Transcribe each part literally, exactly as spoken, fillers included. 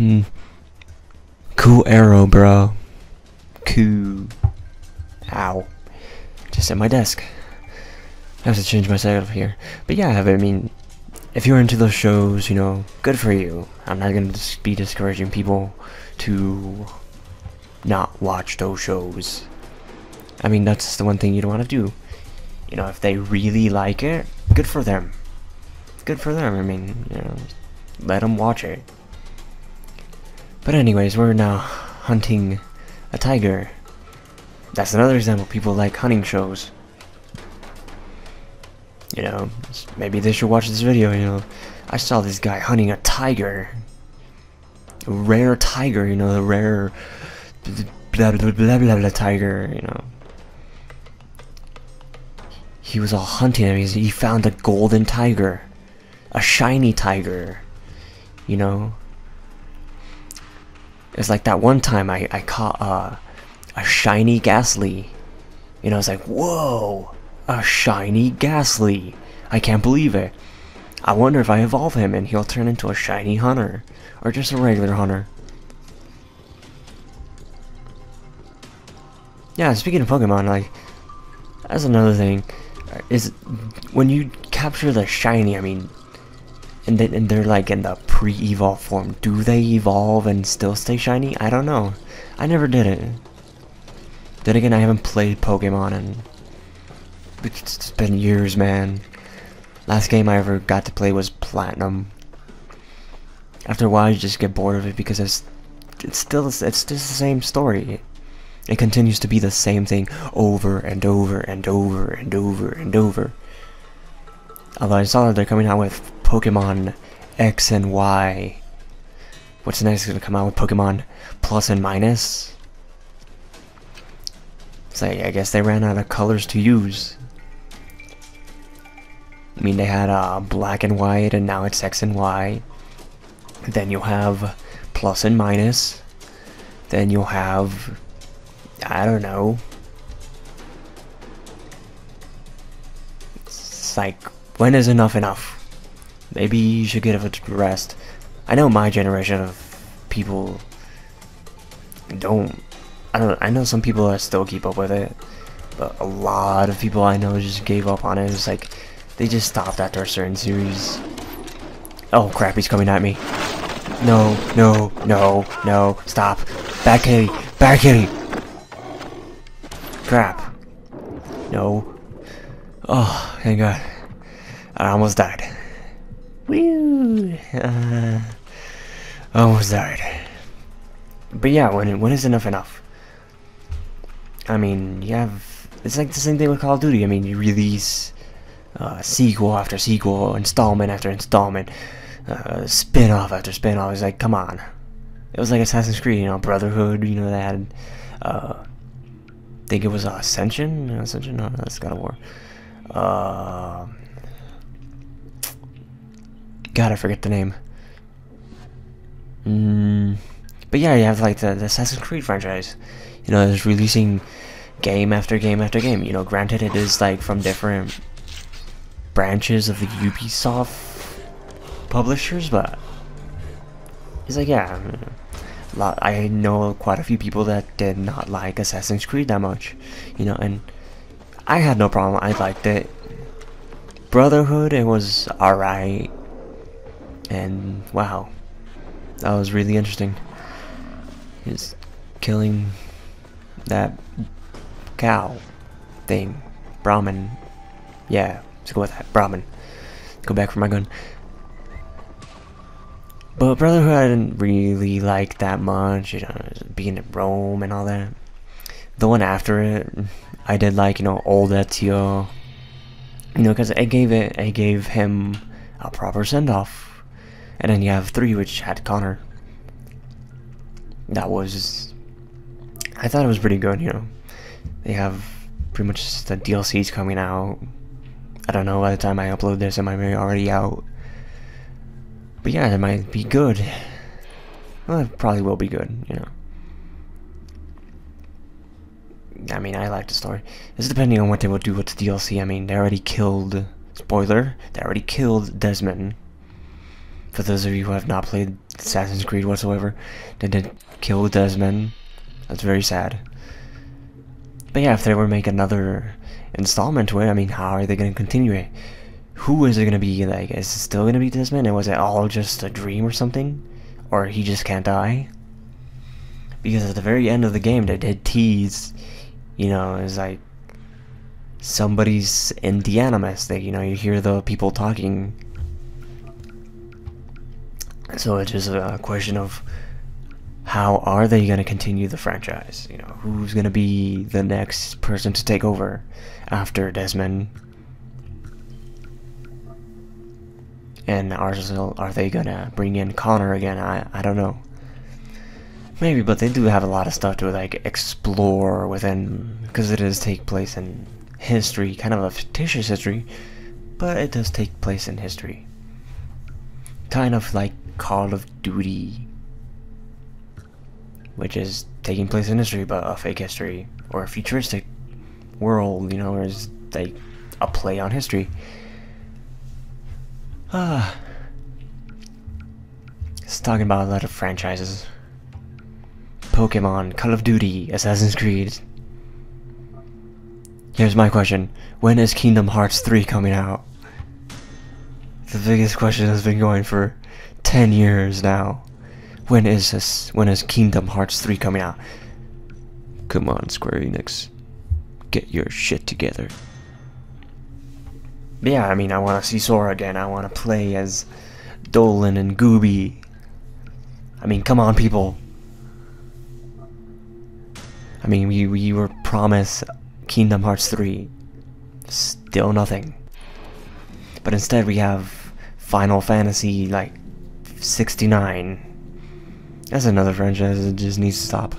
Hmm. Cool arrow, bro. Cool. Ow. Just at my desk. I have to change my setup here. But yeah, I mean, if you're into those shows, you know, good for you. I'm not going to be discouraging people to not watch those shows. I mean, that's the one thing you don't want to do. You know, if they really like it, good for them. Good for them. I mean, you know, let them watch it. But anyways, we're now hunting a tiger. That's another example. People like hunting shows. You know, maybe they should watch this video. You know, I saw this guy hunting a tiger. A rare tiger, you know, the rare blah blah blah blah blah tiger, you know. He was all hunting him. He found a golden tiger. A shiny tiger. You know? It's like that one time I, I caught uh, a shiny Ghastly. You know, it's like, whoa! A shiny Ghastly! I can't believe it. I wonder if I evolve him and he'll turn into a shiny hunter. Or just a regular hunter. Yeah, speaking of Pokemon, like, that's another thing. Is when you capture the shiny, I mean, and, they, and they're like in the pre-evolve form. Do they evolve and still stay shiny? I don't know. I never did it. Then again, I haven't played Pokemon in... It's been years, man. Last game I ever got to play was Platinum. After a while, you just get bored of it because it's it's still it's just the same story. It continues to be the same thing over and over and over and over and over. Although I saw that they're coming out with Pokemon X and Y. What's next is gonna come out with Pokemon Plus and Minus? So I guess they ran out of colors to use. I mean, they had uh, black and white, and now it's X and Y. Then you'll have Plus and Minus. Then you'll have... I don't know. It's like, when is enough enough? Maybe you should give it a rest. I know my generation of people don't. I don't. I know some people that still keep up with it, but a lot of people I know just gave up on it. It's like they just stopped after a certain series. Oh crap! He's coming at me. No! No! No! No! Stop! Back kitty! Back kitty! Crap. No. Oh, thank God. I almost died. Woo! Uh, almost died. But yeah, when, when is enough enough? I mean, you have... It's like the same thing with Call of Duty. I mean, you release uh, sequel after sequel, installment after installment, uh, spin-off after spin-off. It's like, come on. It was like Assassin's Creed, you know, Brotherhood, you know, they had... Uh, I think it was uh, Ascension? Ascension? No, that's God of War. Uh, God, I forget the name. Mm, but yeah, you have like the, the Assassin's Creed franchise. You know, it's releasing game after game after game. You know, granted it is like from different branches of the Ubisoft publishers, but it's like, yeah. I know quite a few people that did not like Assassin's Creed that much, you know, and I had no problem. I liked it. Brotherhood, it was alright, and wow, that was really interesting. Just killing that cow thing, Brahmin. Yeah, let's go with that, Brahmin. Go back for my gun. But Brotherhood I didn't really like that much, you know, being in Rome and all that. The one after it, I did like, you know, old Ezio. You know, because I gave it, I gave him a proper send-off. And then you have three, which had Connor. That was, I thought it was pretty good, you know. They have pretty much the D L Cs coming out. I don't know, by the time I upload this, it might be already out. But yeah, it might be good. Well, it probably will be good, you know. I mean, I like the story. It's depending on what they will do with the D L C. I mean, they already killed... Spoiler! They already killed Desmond. For those of you who have not played Assassin's Creed whatsoever. They did kill Desmond. That's very sad. But yeah, if they were to make another installment to it, I mean, how are they going to continue it? Who is it going to be? Like, is it still going to be Desmond? And was it all just a dream or something? Or he just can't die? Because at the very end of the game, they did tease, you know, it's like somebody's in the Animus. That, you know, you hear the people talking. So it's just a question of how are they going to continue the franchise? You know, who's going to be the next person to take over after Desmond? And are, are they going to bring in Connor again? I, I don't know. Maybe, but they do have a lot of stuff to, like, explore within, because it does take place in history, kind of a fictitious history, but it does take place in history. Kind of like Call of Duty, which is taking place in history, but a fake history, or a futuristic world, you know, or it's like a play on history. Ah, it's talking about a lot of franchises. Pokemon, Call of Duty, Assassin's Creed. Here's my question. When is Kingdom Hearts three coming out? The biggest question has been going for ten years now. When is this, when is Kingdom Hearts three coming out? Come on, Square Enix. Get your shit together. Yeah, I mean, I want to see Sora again. I want to play as Dolan and Gooby. I mean, come on, people. I mean, we, we were promised Kingdom Hearts three, still nothing. But instead we have Final Fantasy, like, sixty-nine. That's another franchise that just needs to stop.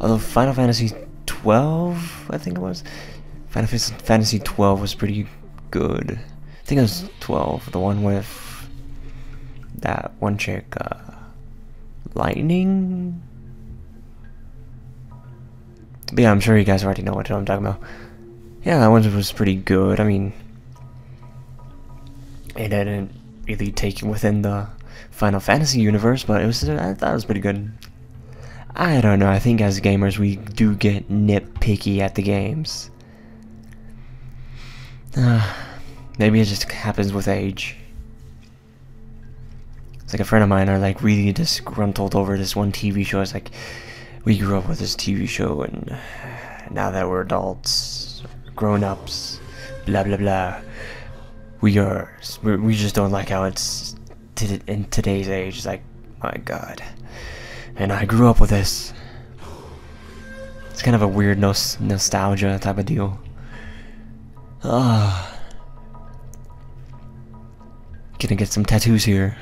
Although Final Fantasy twelve, I think it was? Final Fantasy twelve was pretty good. I think it was twelve, the one with that one chick, uh, Lightning? But yeah, I'm sure you guys already know what I'm talking about. Yeah, that one was pretty good. I mean, it didn't really take you within the Final Fantasy universe, but it was, I thought it was pretty good. I don't know. I think as gamers, we do get nitpicky at the games. Uh, maybe it just happens with age. It's like a friend of mine are like really disgruntled over this one T V show. It's like, we grew up with this T V show, and now that we're adults, grown-ups, blah blah blah, we are, we just don't like how it's in today's age. It's like, my God, and I grew up with this. It's kind of a weird nos nostalgia type of deal. Ah, gonna get some tattoos here.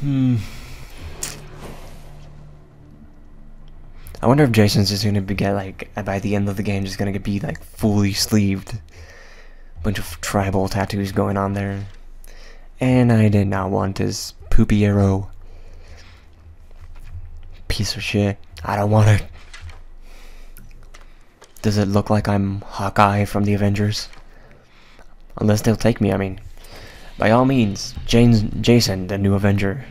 Hmm. I wonder if Jason's just gonna be, get like, by the end of the game, just gonna be like fully sleeved. Bunch of tribal tattoos going on there. And I did not want his poopy arrow. Piece of shit. I don't want it. Does it look like I'm Hawkeye from the Avengers? Unless they'll take me, I mean. By all means, James, Jason, the new Avenger,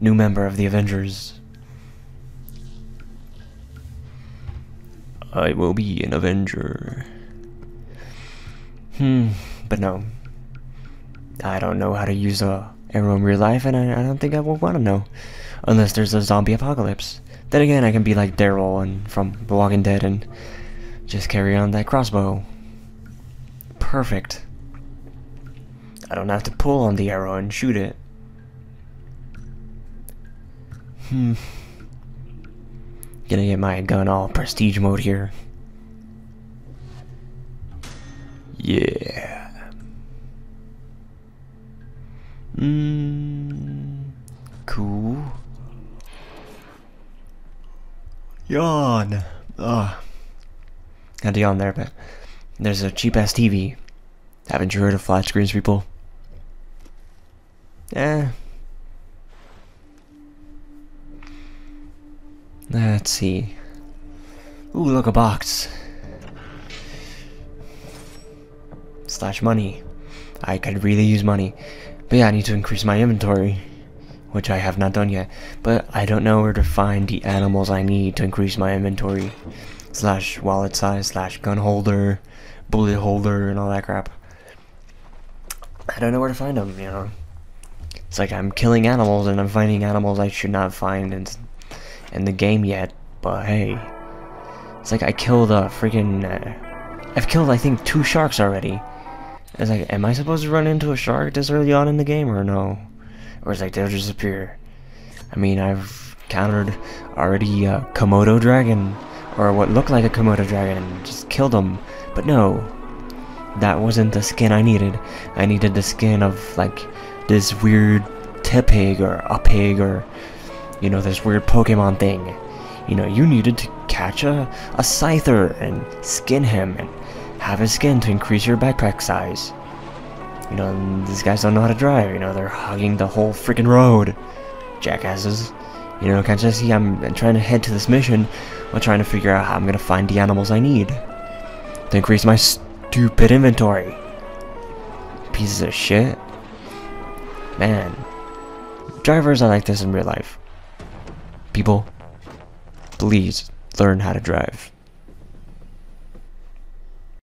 new member of the Avengers. I will be an Avenger. Hmm, but no. I don't know how to use a arrow in real life, and I, I don't think I will want to know. Unless there's a zombie apocalypse. Then again, I can be like Daryl and from The Walking Dead and just carry on that crossbow. Perfect. I don't have to pull on the arrow and shoot it. Hmm. Gonna get my gun all prestige mode here. Yeah. Mmm. Cool. Yawn. Ugh. Had to yawn there, but there's a cheap ass T V. Haven't you heard of flat screens, people? Eh. Let's see. Ooh, look, a box. Slash money. I could really use money. But yeah, I need to increase my inventory, which I have not done yet. But I don't know where to find the animals I need to increase my inventory. Slash wallet size, slash gun holder, bullet holder, and all that crap. I don't know where to find them, you know. It's like I'm killing animals and I'm finding animals I should not find in, in the game yet, but hey. It's like I killed a freaking... Uh, I've killed, I think, two sharks already. It's like, am I supposed to run into a shark this early on in the game or no? Or it's like they'll just appear. I mean, I've countered already a Komodo dragon, or what looked like a Komodo dragon, and just killed them. But no, that wasn't the skin I needed. I needed the skin of like this weird te-pig or a pig, or you know, this weird Pokemon thing. You know, you needed to catch a, a Scyther and skin him and have his skin to increase your backpack size. You know, and these guys don't know how to drive. You know, they're hogging the whole freaking road, jackasses. You know, can't you see I'm trying to head to this mission while trying to figure out how I'm gonna find the animals I need to increase my stupid inventory. Pieces of shit, man. Drivers are like this in real life. People, please learn how to drive.